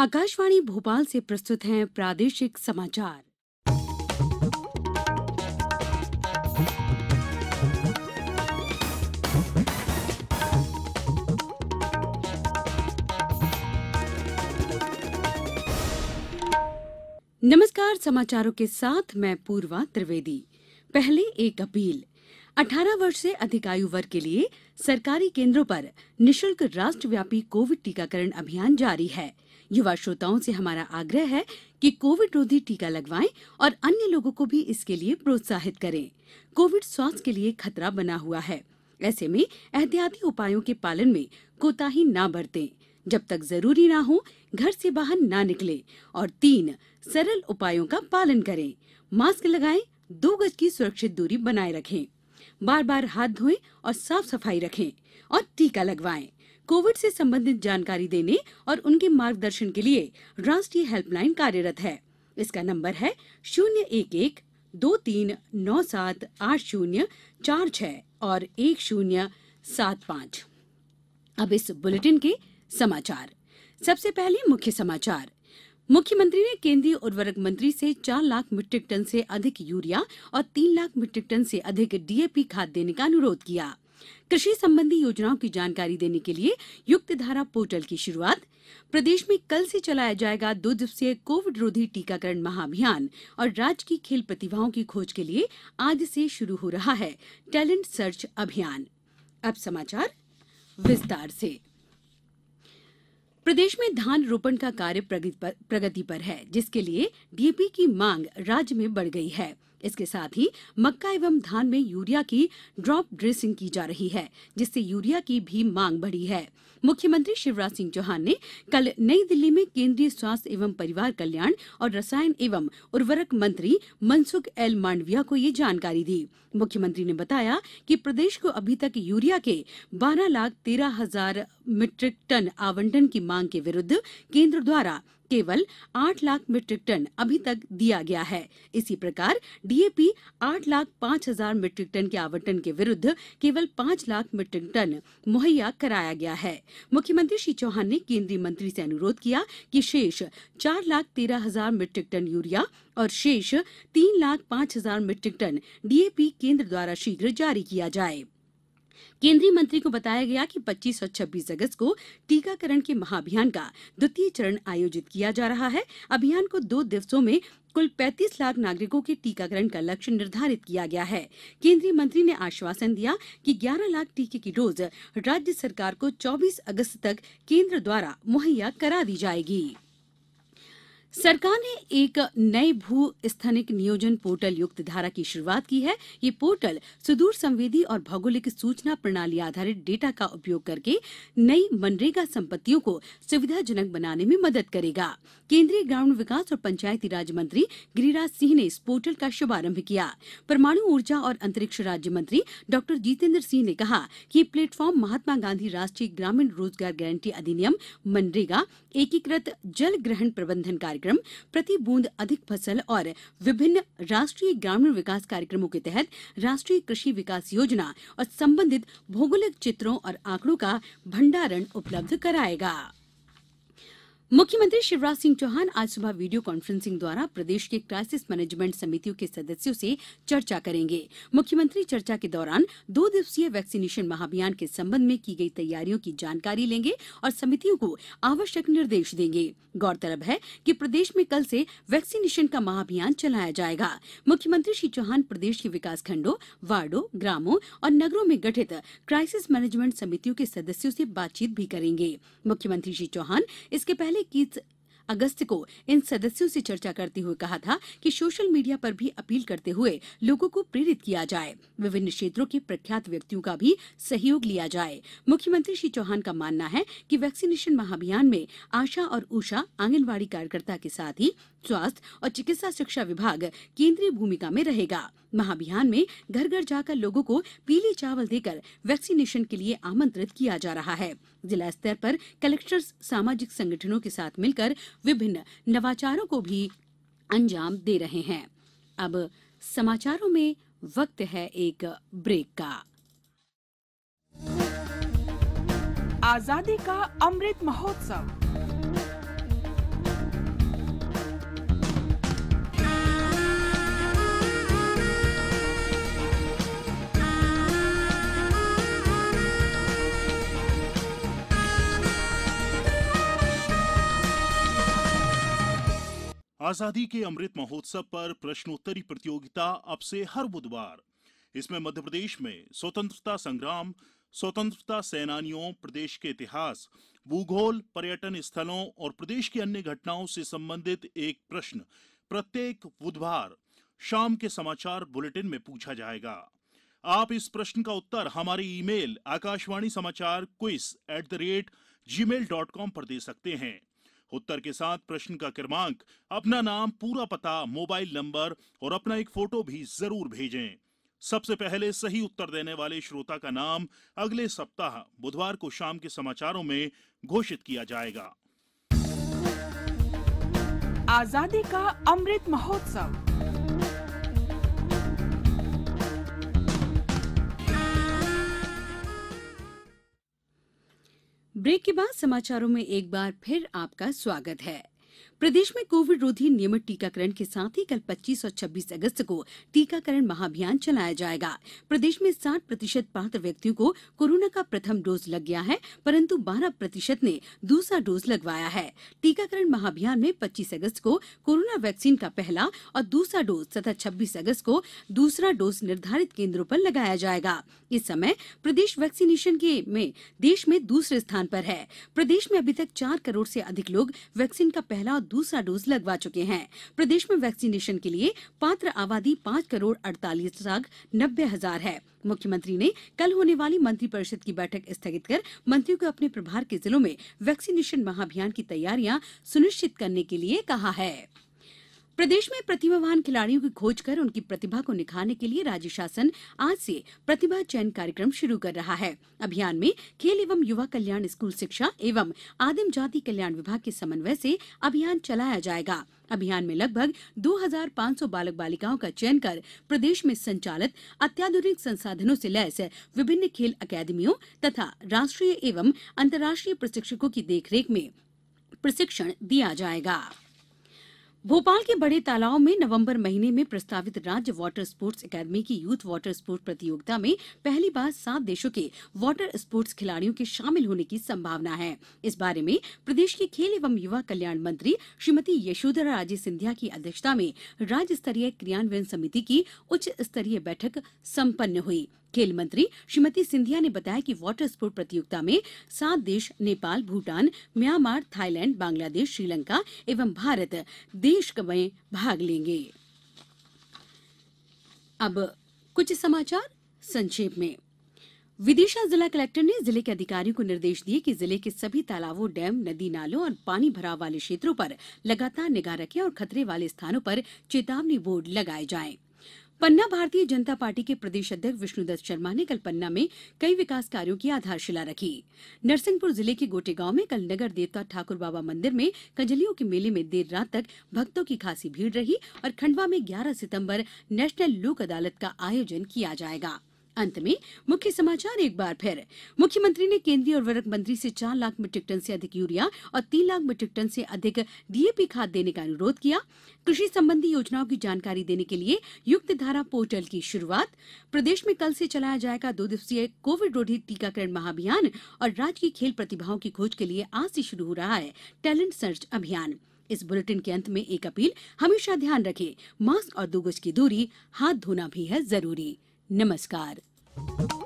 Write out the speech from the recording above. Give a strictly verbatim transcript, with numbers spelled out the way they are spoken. आकाशवाणी भोपाल से प्रस्तुत हैं प्रादेशिक समाचार। नमस्कार, समाचारों के साथ मैं पूर्वा त्रिवेदी। पहले एक अपील, अठारह वर्ष से अधिक आयु वर्ग के लिए सरकारी केंद्रों पर निःशुल्क राष्ट्रव्यापी कोविड टीकाकरण अभियान जारी है। युवा श्रोताओं से हमारा आग्रह है कि कोविड रोधी टीका लगवाएं और अन्य लोगों को भी इसके लिए प्रोत्साहित करें। कोविड स्वास्थ्य के लिए खतरा बना हुआ है, ऐसे में एहतियाती उपायों के पालन में कोताही ना बरतें। जब तक जरूरी ना हो घर से बाहर ना निकलें और तीन सरल उपायों का पालन करें। मास्क लगाएं, दो गज की सुरक्षित दूरी बनाए रखें, बार बार हाथ धोएं और साफ सफाई रखें और टीका लगवाएं। कोविड से संबंधित जानकारी देने और उनके मार्गदर्शन के लिए राष्ट्रीय हेल्पलाइन कार्यरत है। इसका नंबर है शून्य एक एक दो तीन नौ सात आठ शून्य चार छह और एक शून्य सात पाँच। अब इस बुलेटिन के समाचार। सबसे पहले मुख्य समाचार। मुख्यमंत्री ने केंद्रीय उर्वरक मंत्री से चार लाख मीट्रिक टन से अधिक यूरिया और तीन लाख मीट्रिक टन से अधिक डी ए पी खाद देने का अनुरोध किया। कृषि संबंधी योजनाओं की जानकारी देने के लिए युक्तधारा पोर्टल की शुरुआत। प्रदेश में कल से चलाया जाएगा दो दिवसीय कोविड रोधी टीकाकरण महाअभियान और राज्य की खेल प्रतिभाओं की खोज के लिए आज से शुरू हो रहा है टैलेंट सर्च अभियान। अब समाचार विस्तार से। प्रदेश में धान रोपण का कार्य प्रगति पर है, जिसके लिए डी ए पी की मांग राज्य में बढ़ गई है। इसके साथ ही मक्का एवं धान में यूरिया की ड्रॉप ड्रेसिंग की जा रही है, जिससे यूरिया की भी मांग बढ़ी है। मुख्यमंत्री शिवराज सिंह चौहान ने कल नई दिल्ली में केंद्रीय स्वास्थ्य एवं परिवार कल्याण और रसायन एवं उर्वरक मंत्री मनसुख एल मांडविया को ये जानकारी दी। मुख्यमंत्री ने बताया कि प्रदेश को अभी तक यूरिया के बारह लाख तेरह हजार मीट्रिक टन आवंटन की मांग के विरुद्ध केंद्र द्वारा केवल आठ लाख मीट्रिक टन अभी तक दिया गया है। इसी प्रकार डी ए पी आठ लाख पाँच हजार मीट्रिक टन के आवंटन के विरुद्ध केवल पाँच लाख मीट्रिक टन मुहैया कराया गया है। मुख्यमंत्री श्री चौहान ने केंद्रीय मंत्री से अनुरोध किया कि शेष चार लाख तेरह हजार मीट्रिक टन यूरिया और शेष तीन लाख पाँच हजार metric tonne D A P केंद्र द्वारा शीघ्र जारी किया जाए। केंद्रीय मंत्री को बताया गया कि पच्चीस और छब्बीस अगस्त को टीकाकरण के महाअभियान का द्वितीय चरण आयोजित किया जा रहा है। अभियान को दो दिवसों में कुल पैंतीस लाख नागरिकों के टीकाकरण का लक्ष्य निर्धारित किया गया है। केंद्रीय मंत्री ने आश्वासन दिया कि ग्यारह लाख टीके की डोज राज्य सरकार को चौबीस अगस्त तक केंद्र द्वारा मुहैया करा दी जाएगी। सरकार ने एक नए भू स्थनिक नियोजन पोर्टल युक्तधारा की शुरुआत की है। ये पोर्टल सुदूर संवेदी और भौगोलिक सूचना प्रणाली आधारित डेटा का उपयोग करके नई मनरेगा संपत्तियों को सुविधाजनक बनाने में मदद करेगा। केंद्रीय ग्रामीण विकास और पंचायती राज मंत्री गिरिराज सिंह ने इस पोर्टल का शुभारंभ किया। परमाणु ऊर्जा और अंतरिक्ष राज्य मंत्री डॉक्टर जितेंद्र सिंह ने कहा कि ये प्लेटफॉर्म महात्मा गांधी राष्ट्रीय ग्रामीण रोजगार गारंटी अधिनियम, मनरेगा, एकीकृत जल ग्रहण प्रबंधन कार्यक्रम, प्रति बूंद अधिक फसल और विभिन्न राष्ट्रीय ग्रामीण विकास कार्यक्रमों के तहत राष्ट्रीय कृषि विकास योजना और संबंधित भौगोलिक चित्रों और आंकड़ों का भंडारण उपलब्ध कराएगा। मुख्यमंत्री शिवराज सिंह चौहान आज सुबह वीडियो कॉन्फ्रेंसिंग द्वारा प्रदेश के क्राइसिस मैनेजमेंट समितियों के सदस्यों से चर्चा करेंगे। मुख्यमंत्री चर्चा के दौरान दो दिवसीय वैक्सीनेशन महाअभियान के संबंध में की गई तैयारियों की जानकारी लेंगे और समितियों को आवश्यक निर्देश देंगे। गौरतलब है कि प्रदेश में कल से वैक्सीनेशन का महाअभियान चलाया जाएगा। मुख्यमंत्री श्री चौहान प्रदेश के विकास खंडों, वार्डों, ग्रामों और नगरों में गठित क्राइसिस मैनेजमेंट समितियों के सदस्यों से बातचीत भी करेंगे। मुख्यमंत्री श्री चौहान इसके पहले इक्कीस अगस्त को इन सदस्यों से चर्चा करते हुए कहा था कि सोशल मीडिया पर भी अपील करते हुए लोगों को प्रेरित किया जाए, विभिन्न क्षेत्रों के प्रख्यात व्यक्तियों का भी सहयोग लिया जाए। मुख्यमंत्री श्री चौहान का मानना है कि वैक्सीनेशन महाअभियान में आशा और ऊषा, आंगनबाड़ी कार्यकर्ता के साथ ही स्वास्थ्य और चिकित्सा शिक्षा विभाग केंद्रीय भूमिका में रहेगा। महाअभियान में घर घर जाकर लोगों को पीले चावल देकर वैक्सीनेशन के लिए आमंत्रित किया जा रहा है। जिला स्तर पर कलेक्टर्स, सामाजिक संगठनों के साथ मिलकर विभिन्न नवाचारों को भी अंजाम दे रहे हैं। अब समाचारों में वक्त है एक ब्रेक का। आजादी का अमृत महोत्सव आजादी के अमृत महोत्सव पर प्रश्नोत्तरी प्रतियोगिता अब से हर बुधवार। इसमें मध्य प्रदेश में स्वतंत्रता संग्राम, स्वतंत्रता सेनानियों, प्रदेश के इतिहास, भूगोल, पर्यटन स्थलों और प्रदेश की अन्य घटनाओं से संबंधित एक प्रश्न प्रत्येक बुधवार शाम के समाचार बुलेटिन में पूछा जाएगा। आप इस प्रश्न का उत्तर हमारे ईमेल आकाशवाणी समाचार quiz at the rate gmail dot com पर दे सकते हैं। उत्तर के साथ प्रश्न का क्रमांक, अपना नाम, पूरा पता, मोबाइल नंबर और अपना एक फोटो भी जरूर भेजें। सबसे पहले सही उत्तर देने वाले श्रोता का नाम अगले सप्ताह बुधवार को शाम के समाचारों में घोषित किया जाएगा। आजादी का अमृत महोत्सव। ब्रेक के बाद समाचारों में एक बार फिर आपका स्वागत है। प्रदेश में कोविड रोधी नियमित टीकाकरण के साथ ही कल पच्चीस और छब्बीस अगस्त को टीकाकरण महाअभियान चलाया जाएगा। प्रदेश में साठ प्रतिशत पात्र व्यक्तियों को कोरोना का प्रथम डोज लग गया है, परंतु बारह प्रतिशत ने दूसरा डोज लगवाया है। टीकाकरण महाअभियान में पच्चीस अगस्त को कोरोना वैक्सीन का पहला और दूसरा डोज तथा छब्बीस अगस्त को दूसरा डोज निर्धारित केंद्रों पर लगाया जाएगा। इस समय प्रदेश वैक्सीनेशन के में देश में दूसरे स्थान पर है। प्रदेश में अभी तक चार करोड़ से अधिक लोग वैक्सीन का पहला और दूसरा डोज लगवा चुके हैं। प्रदेश में वैक्सीनेशन के लिए पात्र आबादी पाँच करोड़ अड़तालीस लाख नब्बे हजार है। मुख्यमंत्री ने कल होने वाली मंत्रिपरिषद की बैठक स्थगित कर मंत्रियों को अपने प्रभार के जिलों में वैक्सीनेशन महाअभियान की तैयारियां सुनिश्चित करने के लिए कहा है। प्रदेश में प्रतिभावान खिलाड़ियों की खोज कर उनकी प्रतिभा को निखारने के लिए राज्य शासन आज से प्रतिभा चयन कार्यक्रम शुरू कर रहा है। अभियान में खेल एवं युवा कल्याण, स्कूल शिक्षा एवं आदिम जाति कल्याण विभाग के समन्वय से अभियान चलाया जाएगा। अभियान में लगभग दो हजार पाँच सौ बालक बालिकाओं का चयन कर प्रदेश में संचालित अत्याधुनिक संसाधनों से लैस विभिन्न खेल अकादमियों तथा राष्ट्रीय एवं अंतर्राष्ट्रीय प्रशिक्षकों की देखरेख में प्रशिक्षण दिया जाएगा। भोपाल के बड़े तालाब में नवंबर महीने में प्रस्तावित राज्य वाटर स्पोर्ट्स एकेडमी की यूथ वाटर स्पोर्ट प्रतियोगिता में पहली बार सात देशों के वाटर स्पोर्ट्स खिलाड़ियों के शामिल होने की संभावना है। इस बारे में प्रदेश के खेल एवं युवा कल्याण मंत्री श्रीमती यशोधरा राजे सिंधिया की अध्यक्षता में राज्य स्तरीय क्रियान्वयन समिति की उच्च स्तरीय बैठक सम्पन्न हुई। खेल मंत्री श्रीमती सिंधिया ने बताया कि वाटर स्पोर्ट प्रतियोगिता में सात देश नेपाल, भूटान, म्यांमार, थाईलैंड, बांग्लादेश, श्रीलंका एवं भारत देश में भाग लेंगे। अब कुछ समाचार संक्षेप में। विदिशा जिला कलेक्टर ने जिले के अधिकारियों को निर्देश दिए कि जिले के सभी तालाबों, डैम, नदी नालों और पानी भराव वाले क्षेत्रों पर लगातार निगाह रखें और खतरे वाले स्थानों पर चेतावनी बोर्ड लगाए जाएं। पन्ना भारतीय जनता पार्टी के प्रदेश अध्यक्ष विष्णुदत्त शर्मा ने कल पन्ना में कई विकास कार्यों की आधारशिला रखी। नरसिंहपुर जिले के गोटेगांव में कल नगर देवता ठाकुर बाबा मंदिर में कंजलियों के मेले में देर रात तक भक्तों की खासी भीड़ रही और खंडवा में ग्यारह सितंबर नेशनल लोक अदालत का आयोजन किया जाएगा। अंत में मुख्य समाचार एक बार फिर। मुख्यमंत्री ने केंद्रीय उर्वरक मंत्री से चार लाख मीट्रिक टन से अधिक यूरिया और तीन लाख मीट्रिक टन से अधिक डीएपी खाद देने का अनुरोध किया। कृषि संबंधी योजनाओं की जानकारी देने के लिए युक्तधारा पोर्टल की शुरुआत। प्रदेश में कल से चलाया जाएगा दो दिवसीय कोविड रोधी टीकाकरण महाअभियान और राज्य की खेल प्रतिभाओं की खोज के लिए आज से शुरू हो रहा है टैलेंट सर्च अभियान। इस बुलेटिन के अंत में एक अपील, हमेशा ध्यान रखें मास्क और दो गज की दूरी, हाथ धोना भी है जरूरी। नमस्कार।